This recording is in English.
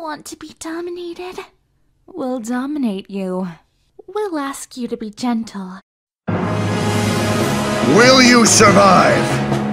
want to be dominated, we'll dominate you. We'll ask you to be gentle. Will you survive?